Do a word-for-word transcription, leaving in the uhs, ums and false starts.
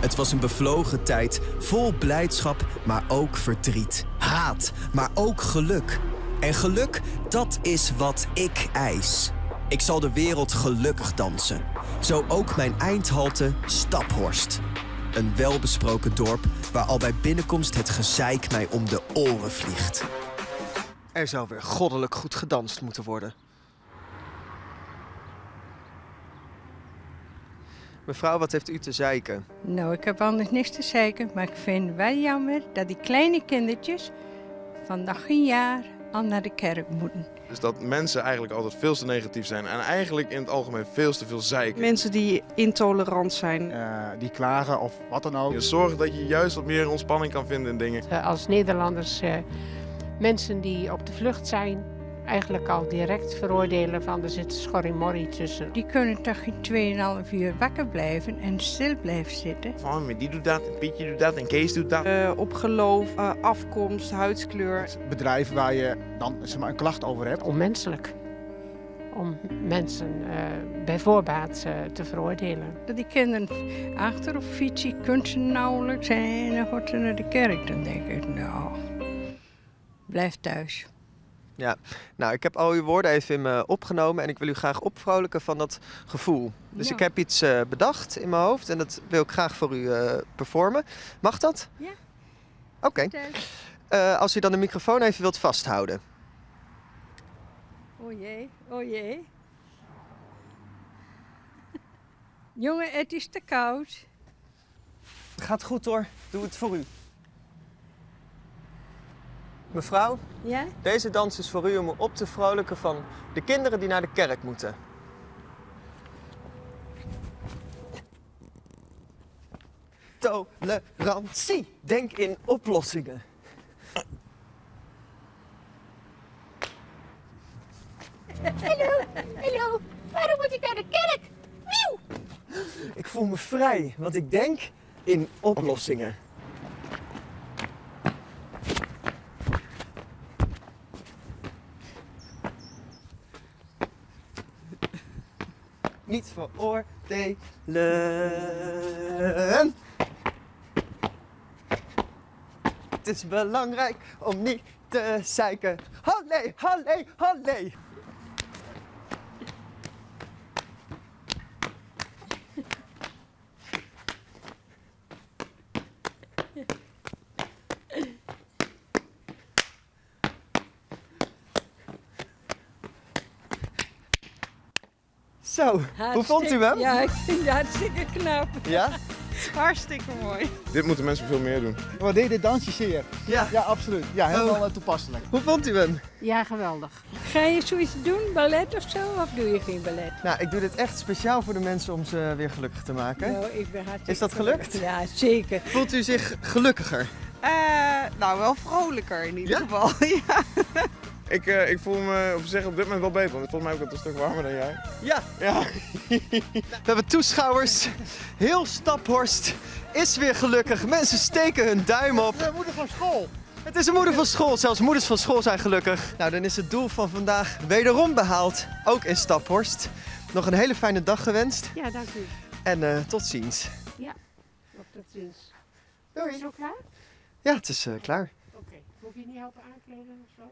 Het was een bevlogen tijd, vol blijdschap, maar ook verdriet. Haat, maar ook geluk. En geluk, dat is wat ik eis. Ik zal de wereld gelukkig dansen. Zo ook mijn eindhalte Staphorst. Een welbesproken dorp waar al bij binnenkomst het gezeik mij om de oren vliegt. Er zou weer goddelijk goed gedanst moeten worden. Mevrouw, wat heeft u te zeiken? Nou, ik heb anders niks te zeiken, maar ik vind wel jammer dat die kleine kindertjes vandaag een jaar al naar de kerk moeten. Dus dat mensen eigenlijk altijd veel te negatief zijn en eigenlijk in het algemeen veel te veel zeiken. Mensen die intolerant zijn. Uh, die klagen of wat dan ook. Zorg dat je juist wat meer ontspanning kan vinden in dingen. Als Nederlanders uh, mensen die op de vlucht zijn eigenlijk al direct veroordelen van er zit schorrimorrie tussen. Die kunnen toch geen twee en een half uur wakker blijven en stil blijven zitten. Van, die doet dat, Pietje doet dat en Kees doet dat. Uh, op geloof, uh, afkomst, huidskleur. Het bedrijf waar je dan zeg maar, een klacht over hebt. Onmenselijk. Om mensen uh, bij voorbaat uh, te veroordelen. Dat die kinderen achter op fietsie, kunnen ze nauwelijks zijn en dan gaan ze naar de kerk. Dan denk ik, nou, blijf thuis. Ja, nou, ik heb al uw woorden even in me opgenomen en ik wil u graag opvrolijken van dat gevoel. Dus ja. Ik heb iets uh, bedacht in mijn hoofd en dat wil ik graag voor u uh, performen. Mag dat? Ja. Oké. Okay. Uh, als u dan de microfoon even wilt vasthouden. O jee, o jee. Jongen, het is te koud. Gaat goed hoor, doe het voor u. Mevrouw, ja? Deze dans is voor u om op te vrolijken van de kinderen die naar de kerk moeten. Tolerantie. Denk in oplossingen. Hallo, hallo. Waarom moet ik naar de kerk? Miauw. Ik voel me vrij, want ik denk in oplossingen. Niet veroordelen. Het is belangrijk om niet te zeiken. Hollé, hollé, hollé. Zo, hoe vond u hem? Ja, ik vind het hartstikke knap. Ja? Hartstikke mooi. Dit moeten mensen veel meer doen. Waardeer dit dansje zeer. Ja, ja absoluut. Ja, helemaal oh. toepasselijk. Hoe vond u hem? Ja, geweldig. Ga je zoiets doen, ballet of zo? Of doe je geen ballet? Nou, ik doe dit echt speciaal voor de mensen om ze weer gelukkig te maken. Nou, ik ben hartstikke Is dat gelukt? Gelukkig. Ja, zeker. Voelt u zich gelukkiger? Uh, nou, wel vrolijker in ieder ja? geval. Ja. Ik, uh, ik voel me op zich op dit moment wel beter, want volgens mij ook het een stuk warmer dan jij. Ja! ja. We hebben toeschouwers. Heel Staphorst is weer gelukkig. Mensen steken hun duim op. Het is een moeder van school. Het is een moeder van school. Zelfs moeders van school zijn gelukkig. Nou, dan is het doel van vandaag wederom behaald. Ook in Staphorst. Nog een hele fijne dag gewenst. Ja, dank u. En uh, tot ziens. Ja, tot ziens. Doei. Is het al klaar? Ja, het is uh, klaar. Oké. Okay. Moet je niet helpen aankleden of zo?